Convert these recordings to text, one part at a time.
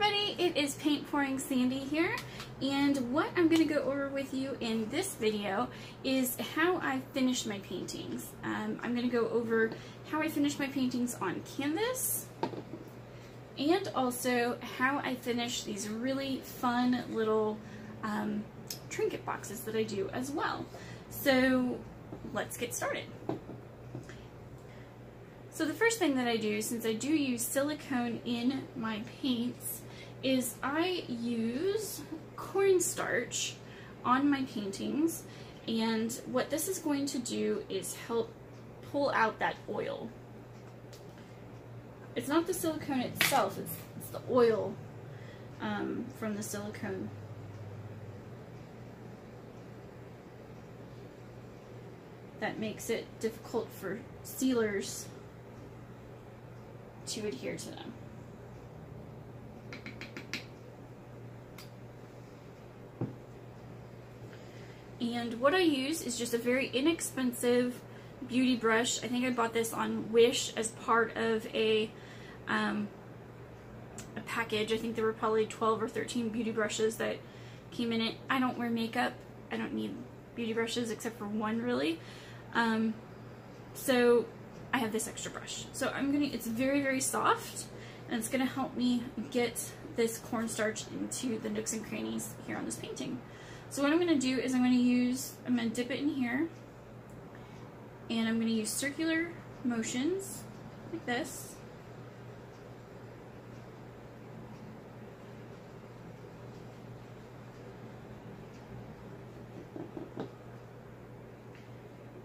everybody, it is Paint Pouring Sandy here, and what I'm going to go over with you in this video is how I finish my paintings. I'm going to go over how I finish my paintings on canvas, and also how I finish these really fun little trinket boxes that I do as well. So let's get started. So the first thing that I do, since I do use silicone in my paints, is I use cornstarch on my paintings, and what this is going to do is help pull out that oil. It's not the silicone itself, it's the oil from the silicone. That makes it difficult for sealers to adhere to them. And what I use is just a very inexpensive beauty brush. I think I bought this on Wish as part of a package. I think there were probably 12 or 13 beauty brushes that came in it. I don't wear makeup. I don't need beauty brushes except for one, really. So I have this extra brush. So it's very, very soft, and it's gonna help me get this cornstarch into the nooks and crannies here on this painting. So what I'm gonna do is I'm gonna dip it in here, and I'm gonna use circular motions like this.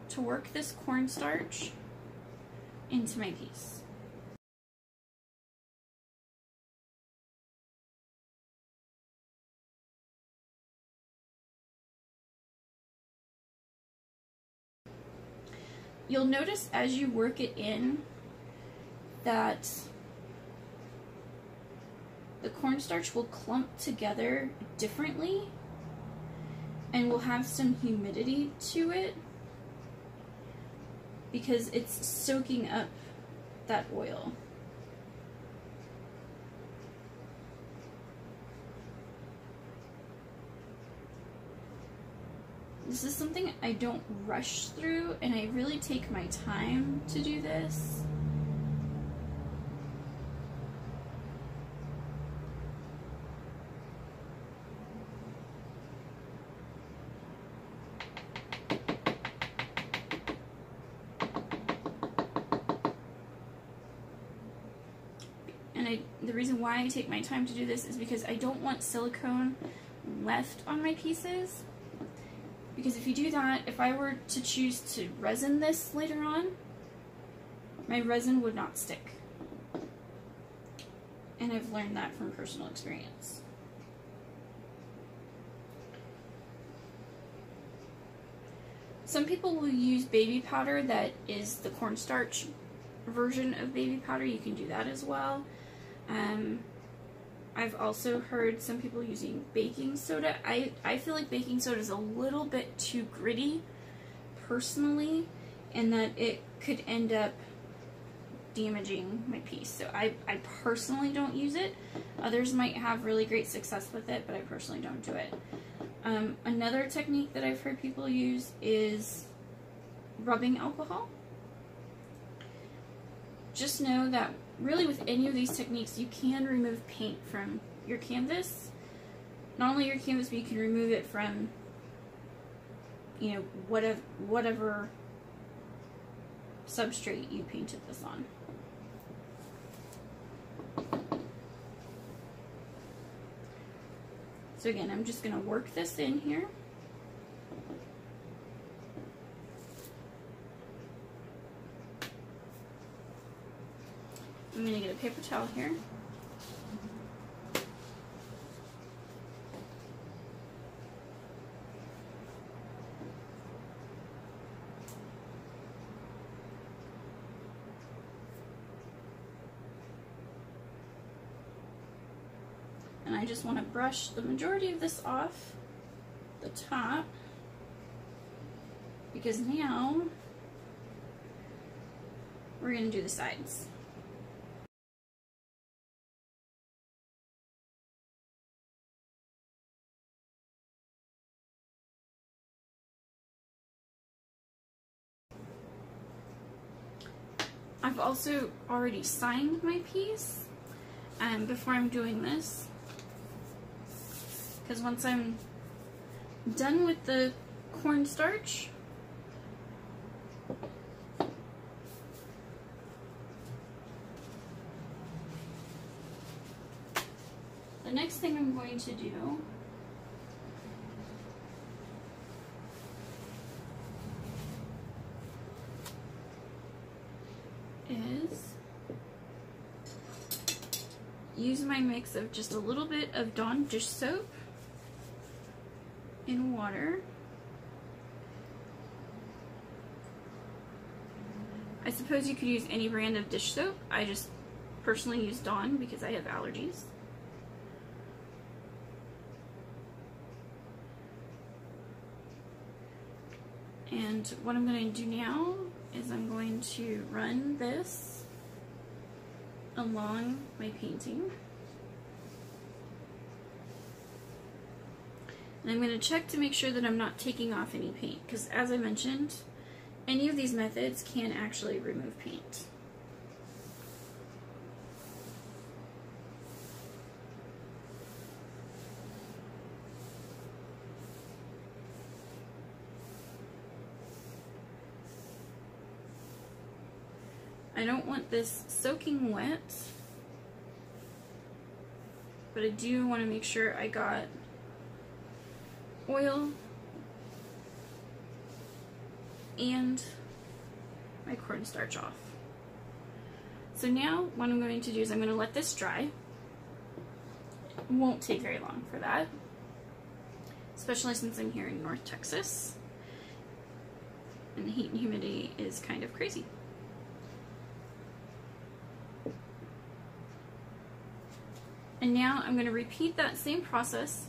To work this cornstarch into my piece. You'll notice as you work it in that the cornstarch will clump together differently and will have some humidity to it, because it's soaking up that oil. This is something I don't rush through, and I really take my time to do this. The reason why I take my time to do this is because I don't want silicone left on my pieces, because if you do that, if I were to choose to resin this later on, my resin would not stick, and I've learned that from personal experience. Some people will use baby powder that is the cornstarch version of baby powder. You can do that as well. I've also heard some people using baking soda. I feel like baking soda is a little bit too gritty, personally, and that it could end up damaging my piece. So I personally don't use it. Others might have really great success with it, but I personally don't do it. Another technique that I've heard people use is rubbing alcohol. Just know that really with any of these techniques, you can remove paint from your canvas. Not only your canvas, but you can remove it from, you know, whatever substrate you painted this on. So again, I'm just going to work this in here. I'm going to get a paper towel here. And I just want to brush the majority of this off the top, because now we're going to do the sides. I've also already signed my piece before I'm doing this, because once I'm done with the cornstarch, the next thing I'm going to do is use my mix of just a little bit of Dawn dish soap in water. I suppose you could use any brand of dish soap. I just personally use Dawn because I have allergies. And what I'm going to do now is I'm going to run this along my painting. And I'm going to check to make sure that I'm not taking off any paint, because as I mentioned, any of these methods can actually remove paint. I don't want this soaking wet, but I do want to make sure I got oil and my cornstarch off. So now what I'm going to do is I'm going to let this dry. It won't take very long for that, especially since I'm here in North Texas and the heat and humidity is kind of crazy. And now I'm going to repeat that same process,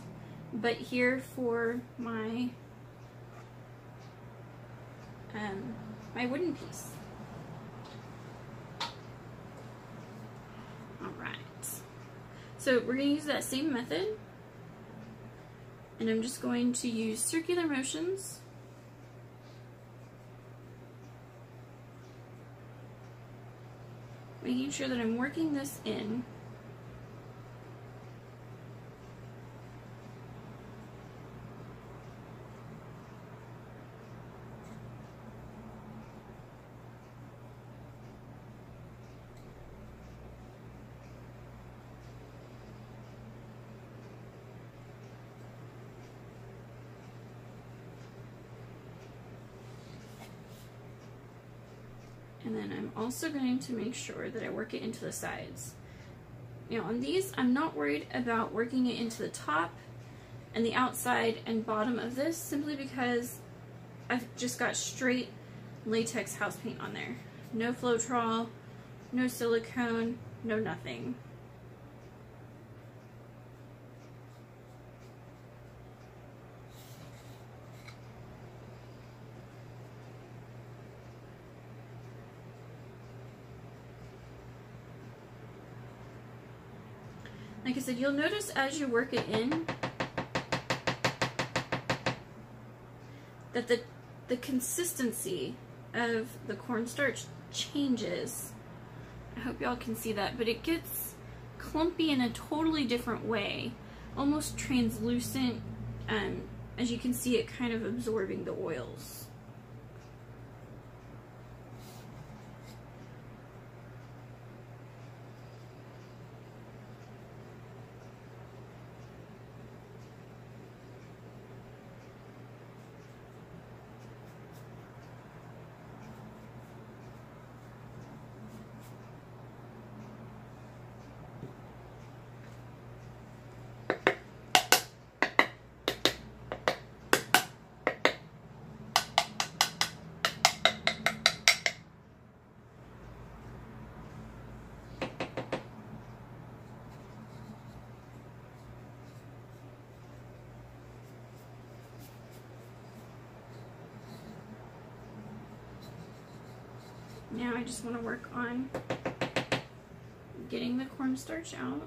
but here for my my wooden piece. Alright, so we're going to use that same method, and I'm just going to use circular motions making sure that I'm working this in. And then I'm also going to make sure that I work it into the sides. Now on these, I'm not worried about working it into the top and the outside and bottom of this, simply because I've just got straight latex house paint on there. No Floetrol, no silicone, no nothing. Like I said, you'll notice as you work it in that the consistency of the cornstarch changes. I hope y'all can see that, but it gets clumpy in a totally different way, almost translucent, as you can see it kind of absorbing the oils. Now I just want to work on getting the cornstarch out.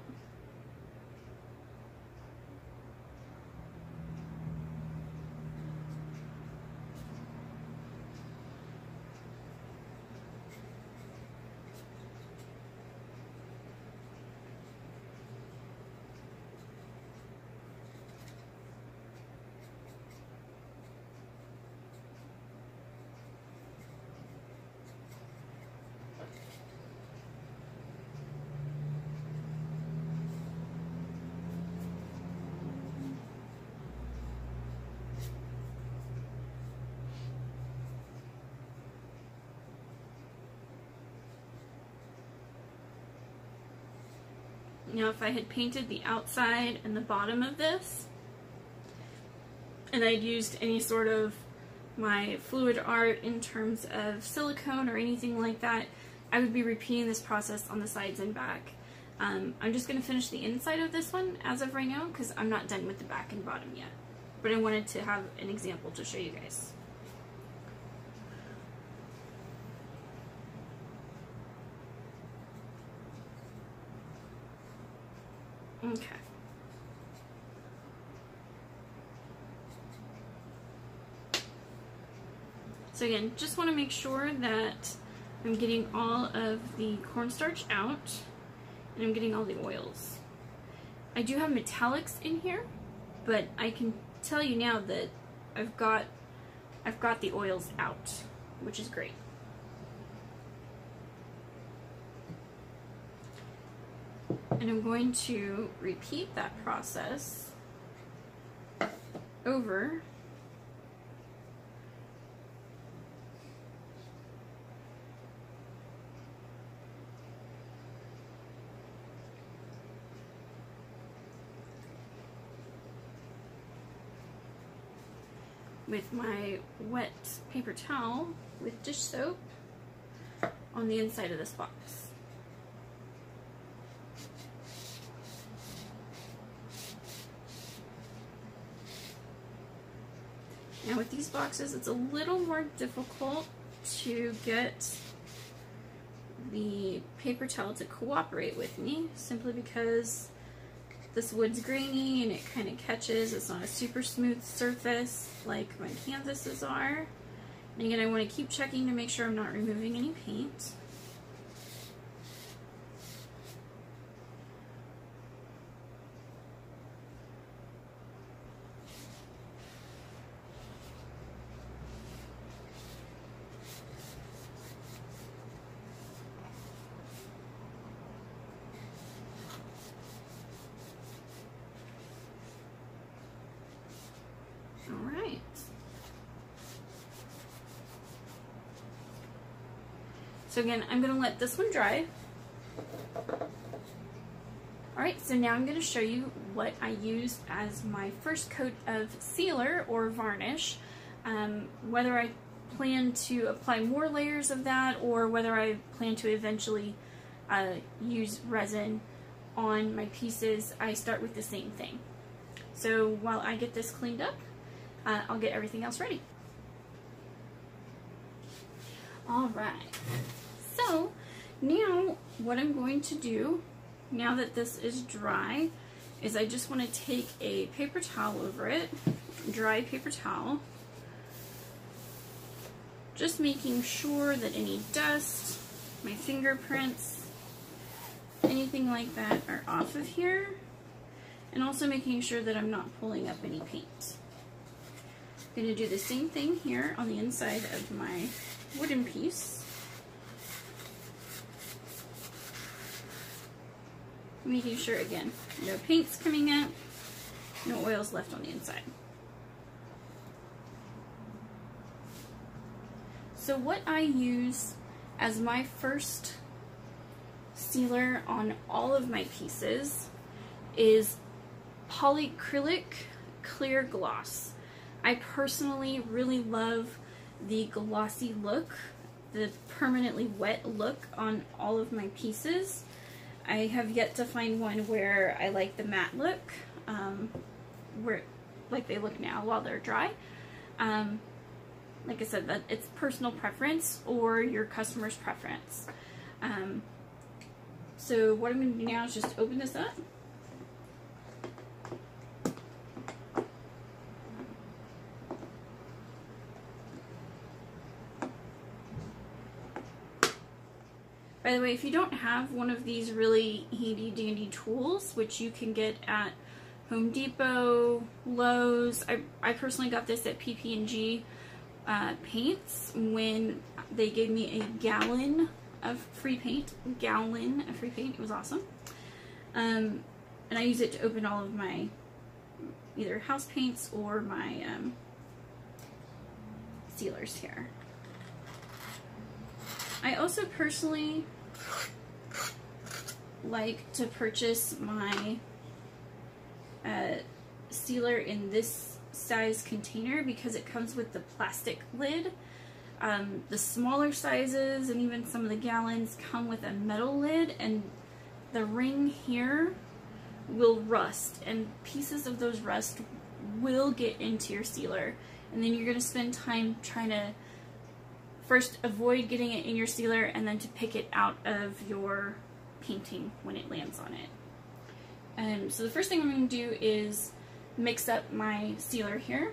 Now if I had painted the outside and the bottom of this, and I'd used any sort of my fluid art in terms of silicone or anything like that, I would be repeating this process on the sides and back. I'm just going to finish the inside of this one as of right now because I'm not done with the back and bottom yet. But I wanted to have an example to show you guys. Okay. So again, just want to make sure that I'm getting all of the cornstarch out and I'm getting all the oils. I do have metallics in here, but I can tell you now that I've got the oils out, which is great. And I'm going to repeat that process over with my wet paper towel with dish soap on the inside of this box. Now with these boxes, it's a little more difficult to get the paper towel to cooperate with me, simply because this wood's grainy and it kind of catches. It's not a super smooth surface like my canvases are. And again, I want to keep checking to make sure I'm not removing any paint. So again, I'm going to let this one dry. Alright, so now I'm going to show you what I used as my first coat of sealer or varnish. Whether I plan to apply more layers of that or whether I plan to eventually use resin on my pieces, I start with the same thing. So while I get this cleaned up, I'll get everything else ready. Alright. So now what I'm going to do, now that this is dry, is I just want to take a paper towel over it, dry paper towel, just making sure that any dust, my fingerprints, anything like that are off of here, and also making sure that I'm not pulling up any paint. I'm going to do the same thing here on the inside of my wooden piece, making sure again no paint's coming up, no oils left on the inside. So what I use as my first sealer on all of my pieces is Polycrylic clear gloss. I personally really love the glossy look, the permanently wet look on all of my pieces. I have yet to find one where I like the matte look, where like they look now while they're dry. Like I said, that it's personal preference or your customer's preference. So what I'm going to do now is just open this up. By the way, if you don't have one of these really handy dandy tools, which you can get at Home Depot, Lowe's, I personally got this at PPG Paints when they gave me a gallon of free paint. It was awesome. And I use it to open all of my either house paints or my sealers here. I also personally like to purchase my sealer in this size container because it comes with the plastic lid. The smaller sizes and even some of the gallons come with a metal lid, and the ring here will rust, and pieces of those rust will get into your sealer, and then you're going to spend time trying to first avoid getting it in your sealer and then to pick it out of your painting when it lands on it. So the first thing I'm going to do is mix up my sealer here.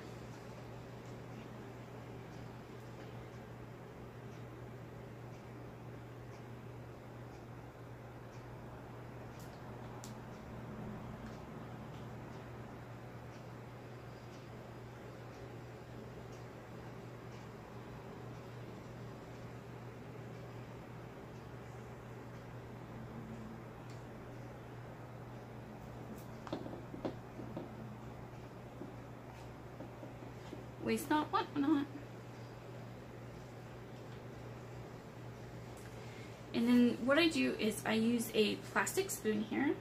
Waste not, want not. And then what I do is I use a plastic spoon here.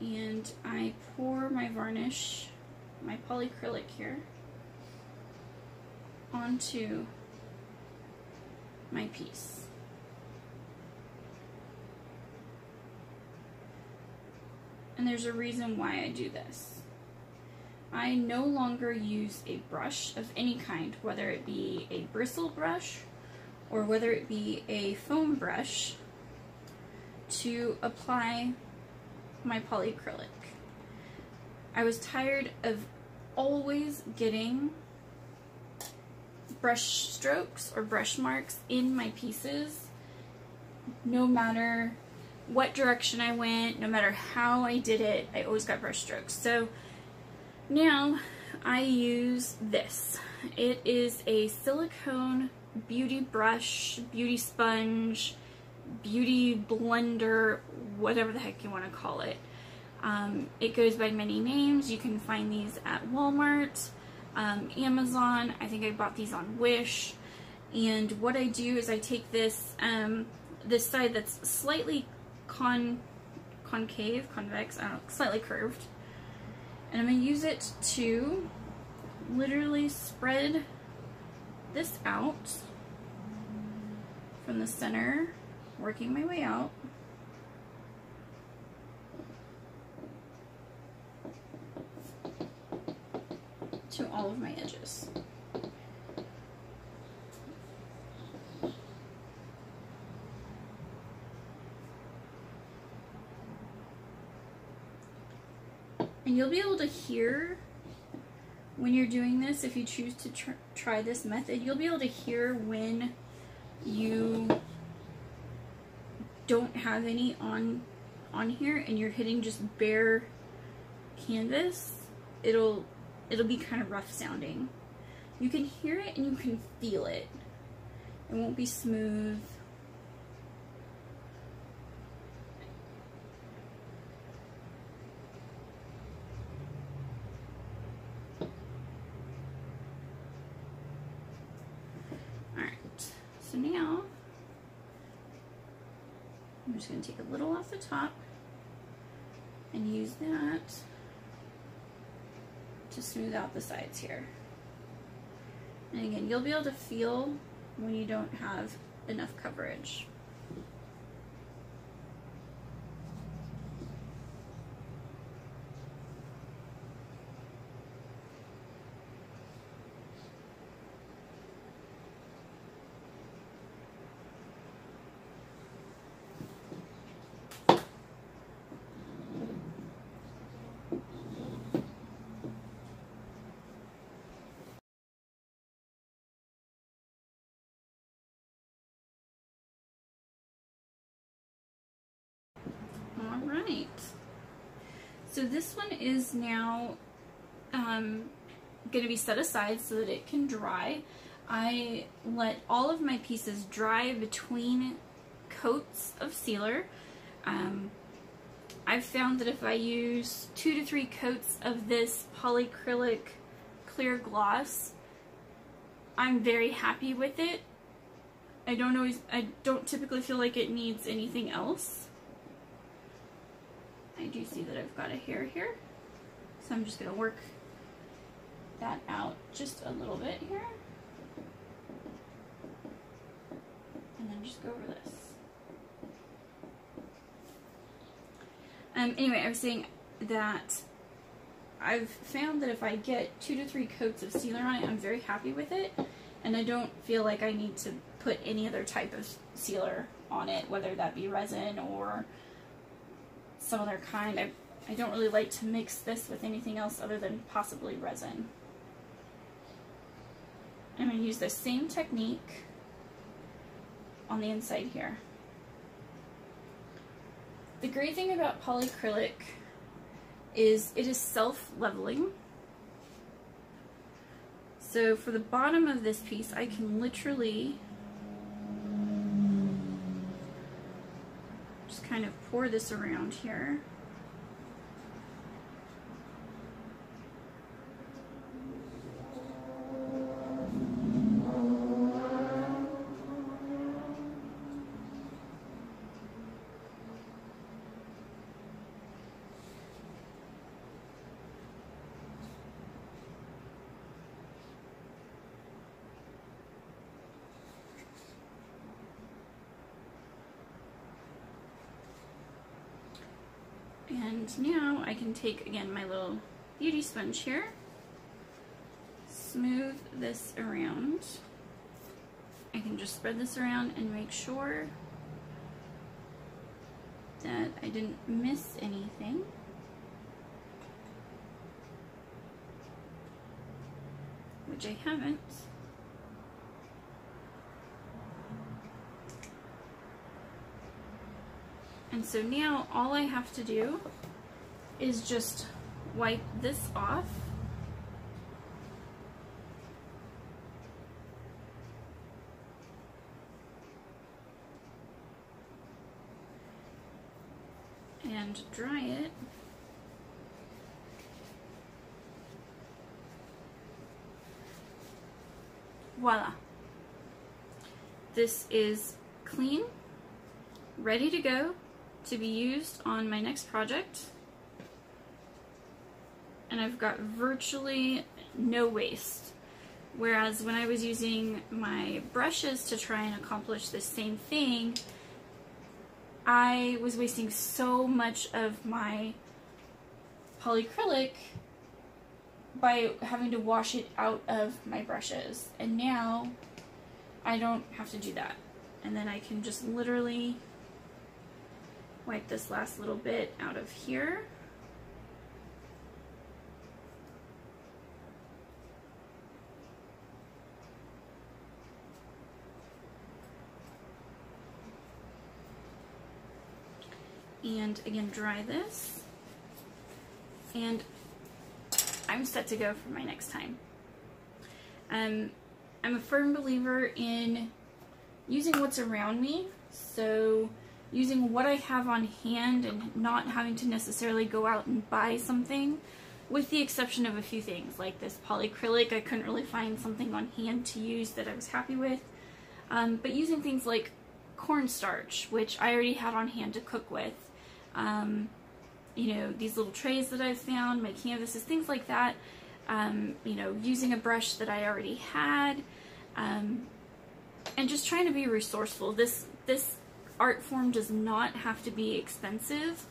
And I pour my varnish, my polycrylic here, onto my piece. And there's a reason why I do this. I no longer use a brush of any kind, whether it be a bristle brush or whether it be a foam brush, to apply my polycrylic. I was tired of always getting brush strokes or brush marks in my pieces, no matter what direction I went, no matter how I did it, I always got brush strokes. So now I use this. It is a silicone beauty brush, beauty sponge, beauty blender, whatever the heck you want to call it. It goes by many names. You can find these at Walmart, Amazon. I think I bought these on Wish. And what I do is I take this, this side that's slightly convex, I don't know, slightly curved, and I'm going to use it to literally spread this out from the center, working my way out. To all of my edges. And you'll be able to hear when you're doing this, if you choose to try this method, you'll be able to hear when you don't have any on here and you're hitting just bare canvas. It'll be kind of rough sounding. You can hear it and you can feel it. It won't be smooth. I'm just going to take a little off the top and use that to smooth out the sides here. And again, you'll be able to feel when you don't have enough coverage. Alright, so this one is now going to be set aside so that it can dry. I let all of my pieces dry between coats of sealer. I've found that if I use 2 to 3 coats of this polycrylic clear gloss, I'm very happy with it. I don't typically feel like it needs anything else. I do see that I've got a hair here, so I'm just going to work that out just a little bit here, and then just go over this. Anyway, I was saying that I've found that if I get 2 to 3 coats of sealer on it, I'm very happy with it, and I don't feel like I need to put any other type of sealer on it, whether that be resin or some other kind. I don't really like to mix this with anything else other than possibly resin. I'm going to use the same technique on the inside here. The great thing about polycrylic is it is self-leveling. So for the bottom of this piece, I can literally just kind of pour this around here. And now I can take, again, my little beauty sponge here, smooth this around. I can just spread this around and make sure that I didn't miss anything. Which I haven't. And so now all I have to do is just wipe this off. And dry it. Voila. This is clean, ready to go, to be used on my next project, and I've got virtually no waste. Whereas when I was using my brushes to try and accomplish the same thing, I was wasting so much of my polycrylic by having to wash it out of my brushes, and now I don't have to do that, and then I can just literally wipe this last little bit out of here. And again, dry this. And I'm set to go for my next time. I'm a firm believer in using what's around me. So using what I have on hand and not having to necessarily go out and buy something, with the exception of a few things like this polycrylic. I couldn't really find something on hand to use that I was happy with, but using things like cornstarch, which I already had on hand to cook with, you know, these little trays that I've found, my canvases, things like that, you know, using a brush that I already had, and just trying to be resourceful. This art form does not have to be expensive,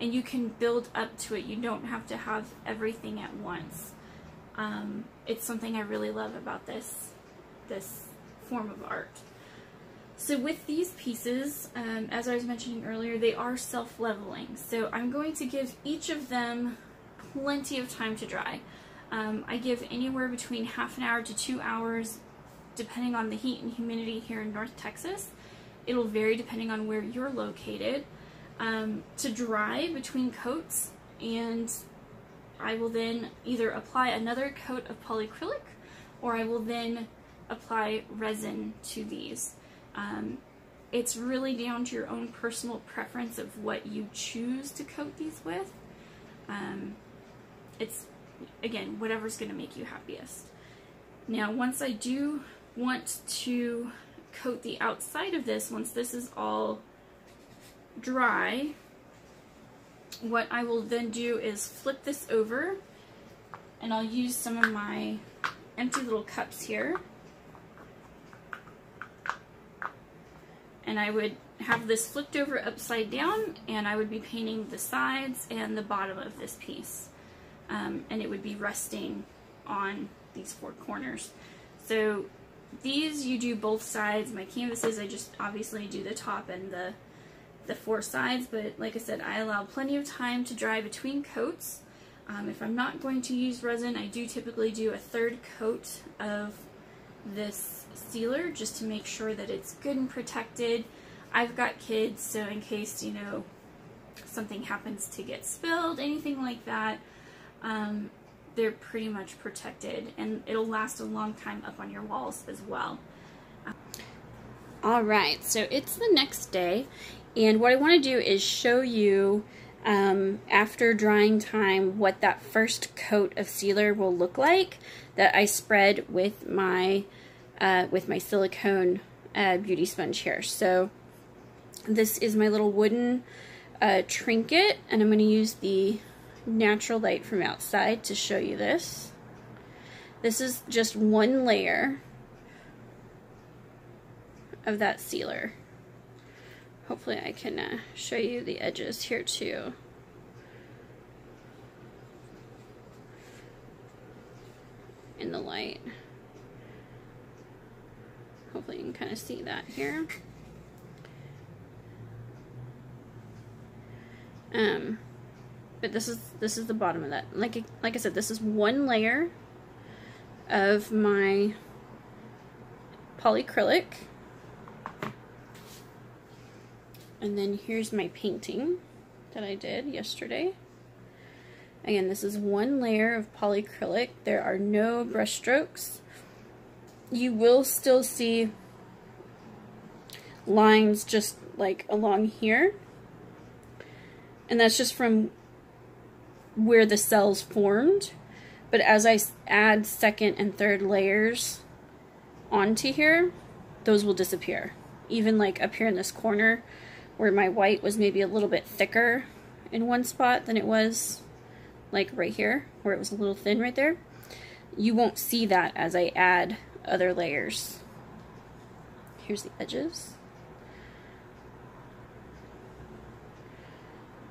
and you can build up to it. You don't have to have everything at once. It's something I really love about this form of art. So with these pieces, as I was mentioning earlier, they are self-leveling. So I'm going to give each of them plenty of time to dry. I give anywhere between half an hour to 2 hours, depending on the heat and humidity here in North Texas. It'll vary depending on where you're located, to dry between coats, and I will then either apply another coat of polycrylic, or I will then apply resin to these. It's really down to your own personal preference of what you choose to coat these with. It's, again, whatever's going to make you happiest. Now, once I do want to coat the outside of this once this is all dry. What I will then do is flip this over, and I'll use some of my empty little cups here. And I would have this flipped over upside down, and I would be painting the sides and the bottom of this piece. And it would be resting on these four corners. So these you do both sides. My canvases, I just obviously do the top and the four sides, but like I said, I allow plenty of time to dry between coats. If I'm not going to use resin, I do typically do a third coat of this sealer just to make sure that it's good and protected. I've got kids, so in case, you know, something happens to get spilled, anything like that, they're pretty much protected, and it'll last a long time up on your walls as well. Alright, so it's the next day, and what I want to do is show you after drying time what that first coat of sealer will look like that I spread with my silicone beauty sponge here. So this is my little wooden trinket, and I'm going to use the natural light from outside to show you this. This is just one layer of that sealer. Hopefully I can show you the edges here too. In the light. Hopefully you can kind of see that here. But this is the bottom of that. Like I said, this is one layer of my polycrylic. And then here's my painting that I did yesterday. Again, this is one layer of polycrylic. There are no brush strokes. You will still see lines just like along here. And that's just from where the cells formed. But as I add second and third layers onto here, those will disappear. Even like up here in this corner, where my white was maybe a little bit thicker in one spot than it was like right here, where it was a little thin right there. You won't see that as I add other layers. Here's the edges.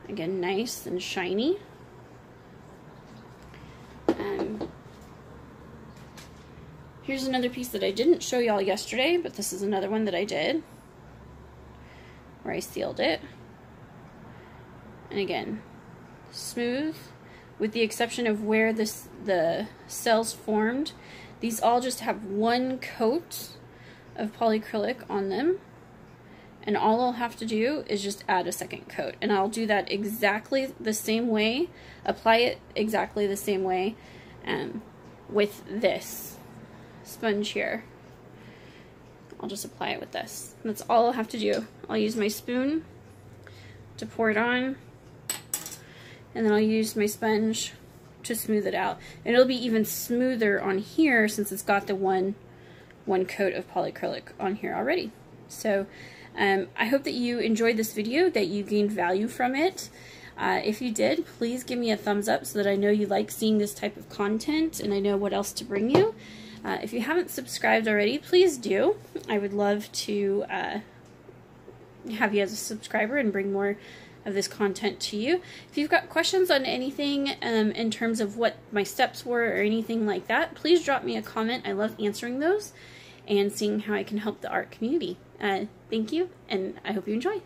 Again, nice and shiny. Here's another piece that I didn't show y'all yesterday, but this is another one that I did, where I sealed it. And again, smooth, with the exception of where the cells formed. These all just have one coat of polycrylic on them, and all I'll have to do is just add a second coat, and I'll do that exactly the same way, apply it exactly the same way with this sponge here. I'll just apply it with this. That's all I'll have to do. I'll use my spoon to pour it on, and then I'll use my sponge to smooth it out. And it'll be even smoother on here since it's got the one coat of polycrylic on here already. So I hope that you enjoyed this video, that you gained value from it. If you did, please give me a thumbs up so that I know you like seeing this type of content and I know what else to bring you. If you haven't subscribed already, please do. I would love to have you as a subscriber and bring more of this content to you. If you've got questions on anything in terms of what my steps were or anything like that, please drop me a comment. I love answering those and seeing how I can help the art community. Thank you, and I hope you enjoy.